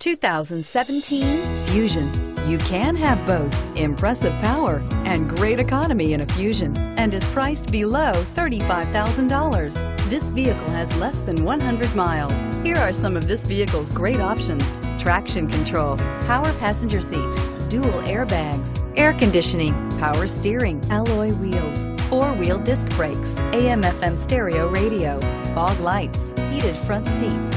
2017 Fusion. You can have both impressive power and great economy in a Fusion, and is priced below $35,000. This vehicle has less than 100 miles. Here are some of this vehicle's great options: traction control, power passenger seat, dual airbags, air conditioning, power steering, alloy wheels, four-wheel disc brakes, AM/FM stereo radio, fog lights, heated front seats.